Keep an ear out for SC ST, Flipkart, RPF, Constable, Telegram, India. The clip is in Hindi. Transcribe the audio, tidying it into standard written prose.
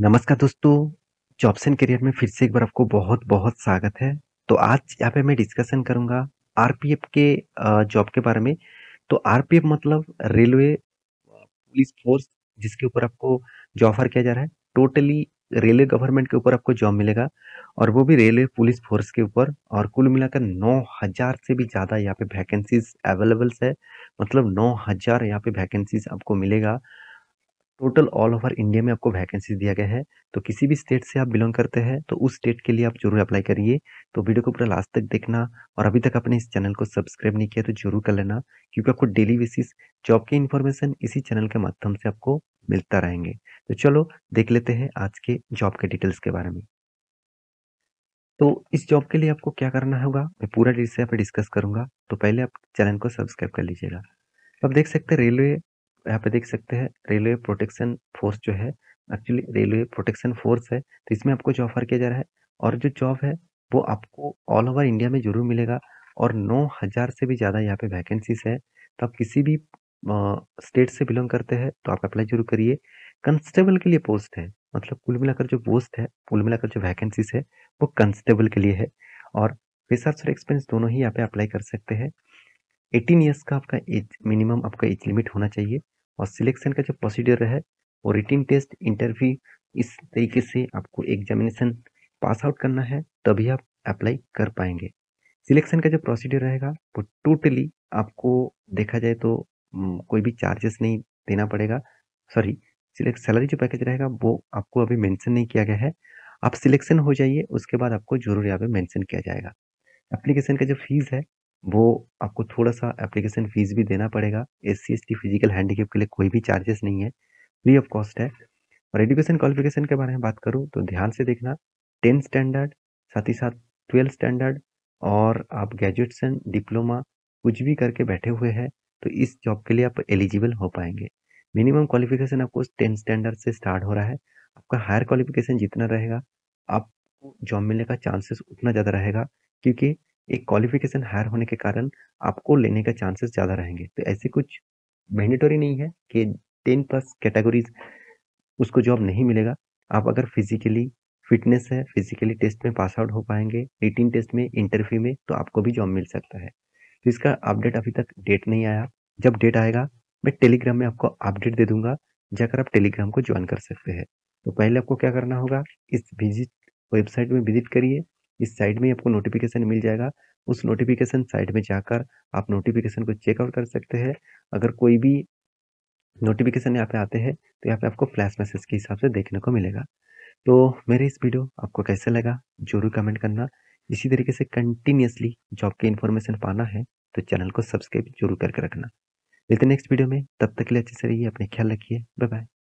नमस्कार दोस्तों, जॉब्स एंड करियर में फिर से एक बार आपको बहुत बहुत स्वागत है। तो आज यहाँ पे मैं डिस्कशन करूँगा आरपीएफ के जॉब के बारे में। तो आरपीएफ मतलब रेलवे पुलिस फोर्स, जिसके ऊपर आपको जॉब ऑफर किया जा रहा है। टोटली रेलवे गवर्नमेंट के ऊपर आपको जॉब मिलेगा, और वो भी रेलवे पुलिस फोर्स के ऊपर। और कुल मिलाकर 9,000 से भी ज़्यादा यहाँ पे वैकेंसीज अवेलेबल्स है। मतलब 9,000 यहाँ पे वैकेंसीज आपको मिलेगा। टोटल ऑल ओवर इंडिया में आपको वैकेंसी दिया गया है। तो किसी भी स्टेट से आप बिलोंग करते हैं तो उस स्टेट के लिए आप जरूर अप्लाई करिए। तो वीडियो को पूरा लास्ट तक देखना, और अभी तक आपने इस चैनल को सब्सक्राइब नहीं किया तो जरूर कर लेना, क्योंकि आपको डेली बेसिस जॉब की इन्फॉर्मेशन इसी चैनल के माध्यम से आपको मिलता रहेंगे। तो चलो देख लेते हैं आज के जॉब के डिटेल्स के बारे में। तो इस जॉब के लिए आपको क्या करना होगा, मैं पूरा डिटेल पर डिस्कस करूंगा। तो पहले आप चैनल को सब्सक्राइब कर लीजिएगा। आप देख सकते हैं रेलवे, यहाँ पे देख सकते हैं रेलवे प्रोटेक्शन फोर्स जो है, एक्चुअली रेलवे प्रोटेक्शन फोर्स है। तो इसमें आपको जॉब ऑफर किया जा रहा है, और जो जॉब है वो आपको ऑल ओवर इंडिया में जरूर मिलेगा। और 9,000 से भी ज़्यादा यहाँ पे वैकेंसीज है। तो आप किसी भी स्टेट से बिलोंग करते हैं तो आप अप्लाई जरूर करिए। कंस्टेबल के लिए पोस्ट है, मतलब कुल मिलाकर जो पोस्ट है, कुल मिलाकर जो वैकेंसीज है वो कंस्टेबल के लिए है। और रिसर्च और एक्सपीरियंस दोनों ही यहाँ पे अप्लाई कर सकते हैं। 18 ईयर्स का आपका एज मिनिमम, आपका एज लिमिट होना चाहिए। और सिलेक्शन का जो प्रोसीडर है वो रिटन टेस्ट, इंटरव्यू, इस तरीके से आपको एग्जामिनेशन पास आउट करना है, तभी आप अप्लाई कर पाएंगे। सिलेक्शन का जो प्रोसीडर रहेगा वो टोटली आपको देखा जाए तो कोई भी चार्जेस नहीं देना पड़ेगा। सॉरी, सैलरी जो पैकेज रहेगा वो आपको अभी मेंशन नहीं किया गया है। आप सिलेक्शन हो जाइए, उसके बाद आपको जरूर यहाँ पे मेंशन किया जाएगा। एप्लीकेशन का जो फीस है वो आपको थोड़ा सा एप्लीकेशन फीस भी देना पड़ेगा। SC ST फिजिकल हैंडीकैप के लिए कोई भी चार्जेस नहीं है, फ्री ऑफ कॉस्ट है। और एजुकेशन क्वालिफिकेशन के बारे में बात करूँ तो ध्यान से देखना, 10 स्टैंडर्ड, साथ ही साथ 12 स्टैंडर्ड, और आप ग्रेजुएशन, डिप्लोमा कुछ भी करके बैठे हुए हैं तो इस जॉब के लिए आप एलिजिबल हो पाएंगे। मिनिमम क्वालिफिकेशन आपको 10 स्टैंडर्ड से स्टार्ट हो रहा है। आपका हायर क्वालिफिकेशन जितना रहेगा, आपको जॉब मिलने का चांसेस उतना ज़्यादा रहेगा, क्योंकि एक क्वालिफिकेशन हायर होने के कारण आपको लेने का चांसेस ज़्यादा रहेंगे। तो ऐसे कुछ मैंडेटरी नहीं है कि 10+ कैटेगरीज उसको जॉब नहीं मिलेगा। आप अगर फिजिकली फिटनेस है, फिजिकली टेस्ट में पास आउट हो पाएंगे, रिटन टेस्ट में, इंटरव्यू में, तो आपको भी जॉब मिल सकता है। तो इसका अपडेट अभी तक डेट नहीं आया। जब डेट आएगा मैं टेलीग्राम में आपको अपडेट दे दूंगा, जाकर आप टेलीग्राम को ज्वाइन कर सकते हैं। तो पहले आपको क्या करना होगा, इस वेबसाइट में विजिट करिए। इस साइट में आपको नोटिफिकेशन मिल जाएगा। उस नोटिफिकेशन साइट में जाकर आप नोटिफिकेशन को चेकआउट कर सकते हैं। अगर कोई भी नोटिफिकेशन यहाँ पे आते हैं तो यहाँ पे आपको फ्लैश मैसेज के हिसाब से देखने को मिलेगा। तो मेरे इस वीडियो आपको कैसे लगा जरूर कमेंट करना। इसी तरीके से कंटिन्यूसली जॉब की इन्फॉर्मेशन पाना है तो चैनल को सब्सक्राइब जरूर करके रखना। लेते नेक्स्ट वीडियो में, तब तक के लिए अच्छे से रहिए, अपने ख्याल रखिए। Bye bye.